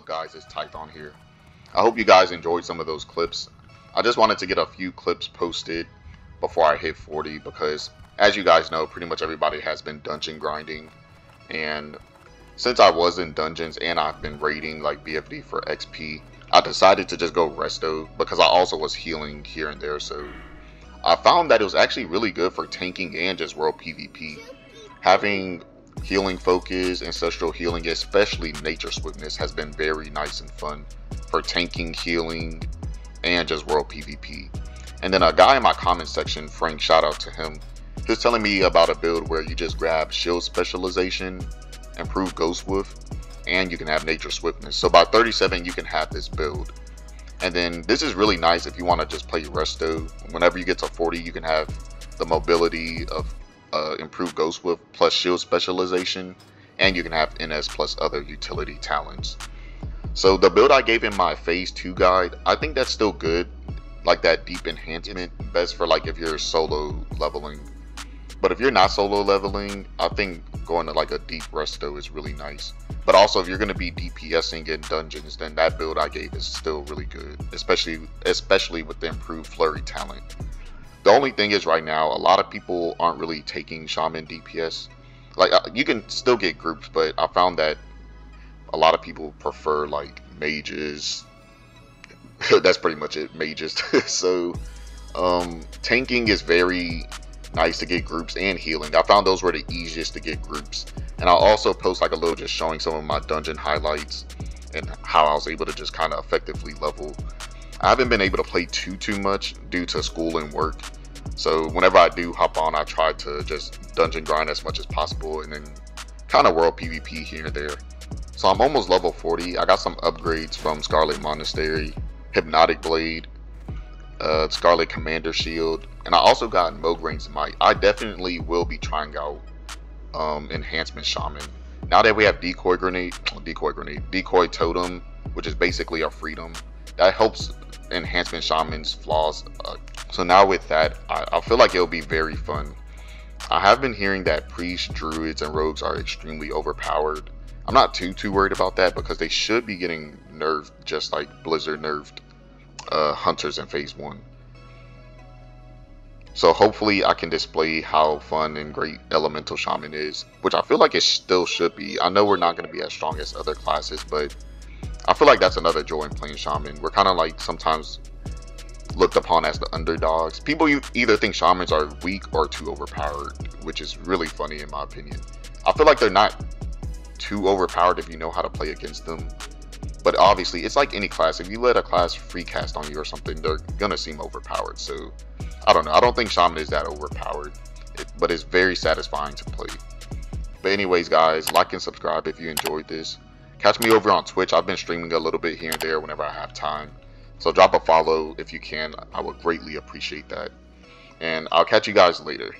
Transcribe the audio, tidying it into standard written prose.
of guys is typed on here. I hope you guys enjoyed some of those clips. I just wanted to get a few clips posted before I hit 40, because as you guys know, pretty much everybody has been dungeon grinding, and since I was in dungeons and I've been raiding like BFD for XP, I decided to just go resto because I also was healing here and there. So I found that it was actually really good for tanking and just world PvP. Having healing focus, ancestral healing, especially nature swiftness, has been very nice and fun for tanking, healing, and just world PvP. And then a guy in my comment section, Frank, shout out to him, he was telling me about a build where you just grab shield specialization, improve Ghost Wolf, and you can have nature swiftness. So by 37 you can have this build. And then this is really nice if you want to just play resto. Whenever you get to 40, you can have the mobility of improved Ghost Wolf plus shield specialization, and you can have NS plus other utility talents. So the build I gave in my phase 2 guide, I think that's still good, like that deep enhancement, best for like if you're solo leveling. But if you're not solo leveling, I think going to like a deep resto is really nice. But also if you're going to be DPSing in dungeons, then that build I gave is still really good, especially with the improved flurry talent. The only thing is right now, a lot of people aren't really taking Shaman DPS. Like, you can still get groups, but I found that a lot of people prefer like mages. That's pretty much it, mages. So tanking is very nice to get groups, and healing. I found those were the easiest to get groups. And I'll also post like a little just showing some of my dungeon highlights and how I was able to just kind of effectively level. I haven't been able to play too much due to school and work, so whenever I do hop on, I try to just dungeon grind as much as possible, and then kind of world PvP here and there. So I'm almost level 40. I got some upgrades from Scarlet Monastery, Hypnotic Blade, Scarlet Commander Shield, and I also got Mograine's Might. I definitely will be trying out Enhancement Shaman. Now that we have Decoy Totem, which is basically our freedom, that helps Enhancement Shaman's flaws. So now with that, I feel like it'll be very fun. I have been hearing that priests, druids, and rogues are extremely overpowered. I'm not too worried about that because they should be getting nerfed just like Blizzard nerfed hunters in phase 1. So hopefully I can display how fun and great Elemental Shaman is, which I feel like it still should be. I know we're not going to be as strong as other classes, but I feel like that's another joy in playing Shaman. We're kind of like sometimes looked upon as the underdogs. People either think Shamans are weak or too overpowered, which is really funny in my opinion. I feel like they're not too overpowered if you know how to play against them. But obviously, it's like any class. If you let a class free cast on you or something, they're gonna seem overpowered. So I don't know. I don't think Shaman is that overpowered, but it's very satisfying to play. But anyways, guys, like and subscribe if you enjoyed this. Catch me over on Twitch. I've been streaming a little bit here and there whenever I have time. So drop a follow if you can. I would greatly appreciate that. And I'll catch you guys later.